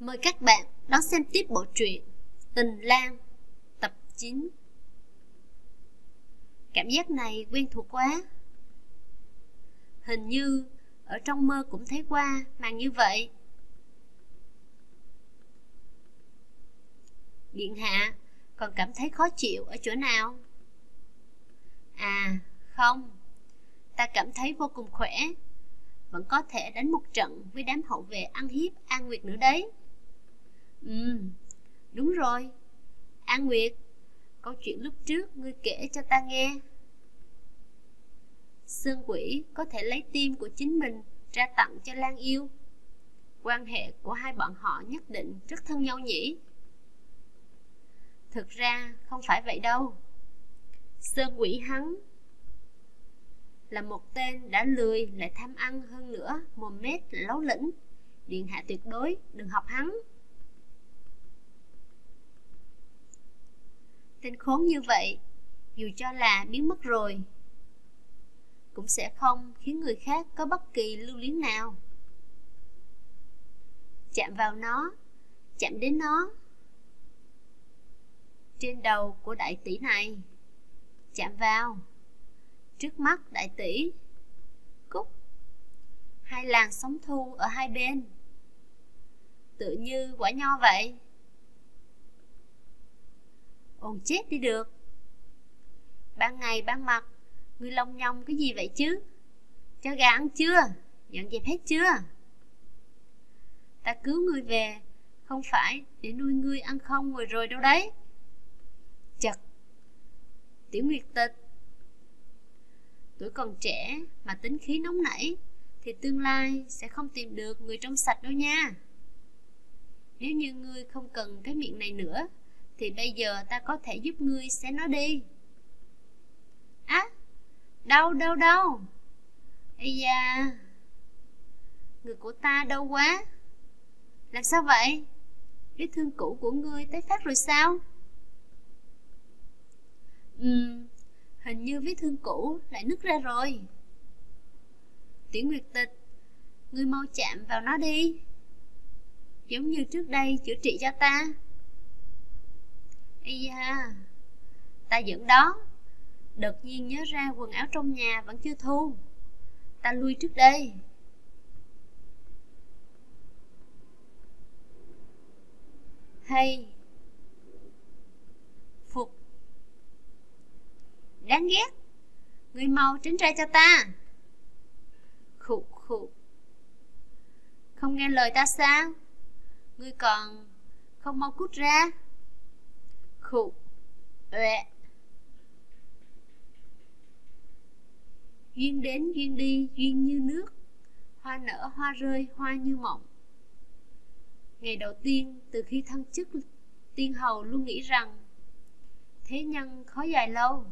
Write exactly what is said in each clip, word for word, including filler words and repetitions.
Mời các bạn đón xem tiếp bộ truyện Tình Lang tập chín. Cảm giác này quen thuộc quá. Hình như ở trong mơ cũng thấy qua màn như vậy. Điện hạ còn cảm thấy khó chịu ở chỗ nào? À không, ta cảm thấy vô cùng khỏe. Vẫn có thể đánh một trận với đám hậu vệ ăn hiếp An Nguyệt nữa đấy. Ừ, đúng rồi. An Nguyệt, câu chuyện lúc trước ngươi kể cho ta nghe. Sơn quỷ có thể lấy tim của chính mình ra tặng cho Lan yêu. Quan hệ của hai bọn họ nhất định rất thân nhau nhỉ? Thực ra không phải vậy đâu. Sơn quỷ hắn là một tên đã lười lại tham ăn, hơn nữa mồm mép láo lĩnh. Điện hạ tuyệt đối đừng học hắn. Tên khốn như vậy, dù cho là biến mất rồi, cũng sẽ không khiến người khác có bất kỳ lưu luyến nào. Chạm vào nó, chạm đến nó. Trên đầu của đại tỷ này, chạm vào. Trước mắt đại tỷ Cúc. Hai làn sóng thu ở hai bên, tựa như quả nho vậy. Ồn chết đi được. Ban ngày ban mặt ngươi lông nhông cái gì vậy chứ? Cho gà ăn chưa? Dọn dẹp hết chưa? Ta cứu ngươi về không phải để nuôi ngươi ăn không ngồi rồi đâu đấy. Chật, tiểu Nguyệt Tịch, tuổi còn trẻ mà tính khí nóng nảy thì tương lai sẽ không tìm được người trong sạch đâu nha. Nếu như ngươi không cần cái miệng này nữa thì bây giờ ta có thể giúp ngươi xé nó đi. Á, à, đau đau đau. Ây da, người của ta đau quá. Làm sao vậy? Vết thương cũ của ngươi tái phát rồi sao? Ừm, hình như vết thương cũ lại nứt ra rồi. Tiểu Nguyệt Tịch, ngươi mau chạm vào nó đi, giống như trước đây chữa trị cho ta. Ây da, ta giận đó. Đột nhiên nhớ ra quần áo trong nhà vẫn chưa thu. Ta lui trước đây. Hay phục. Đáng ghét, ngươi mau tránh ra cho ta. Khụ khụ. Không nghe lời ta sao? Ngươi còn không mau cút ra. Khụ. Uệ. Duyên đến duyên đi, duyên như nước, hoa nở hoa rơi, hoa như mộng. Ngày đầu tiên từ khi thăng chức, tiên hầu luôn nghĩ rằng thế nhân khó dài lâu,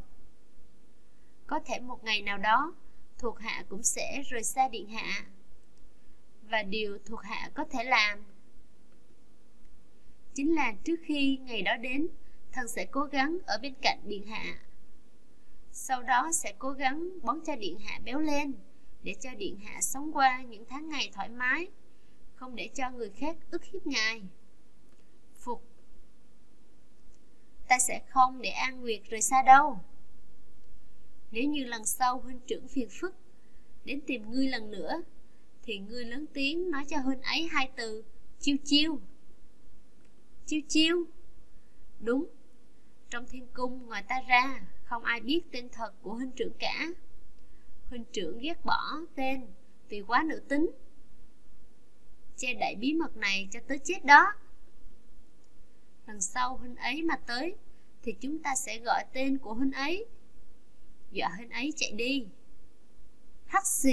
có thể một ngày nào đó thuộc hạ cũng sẽ rời xa điện hạ. Và điều thuộc hạ có thể làm chính là trước khi ngày đó đến, thần sẽ cố gắng ở bên cạnh điện hạ, sau đó sẽ cố gắng bón cho điện hạ béo lên, để cho điện hạ sống qua những tháng ngày thoải mái, không để cho người khác ức hiếp ngài. Phục. Ta sẽ không để An Nguyệt rời xa đâu. Nếu như lần sau huynh trưởng phiền phức đến tìm ngươi lần nữa, thì ngươi lớn tiếng nói cho huynh ấy hai từ: chiêu chiêu. Chiêu chiêu. Đúng, trong thiên cung ngoài ta ra không ai biết tên thật của huynh trưởng cả. Huynh trưởng ghét bỏ tên vì quá nữ tính, che đậy bí mật này cho tới chết đó. Lần sau huynh ấy mà tới thì chúng ta sẽ gọi tên của huynh ấy, dọa huynh ấy chạy đi. Hắc xì.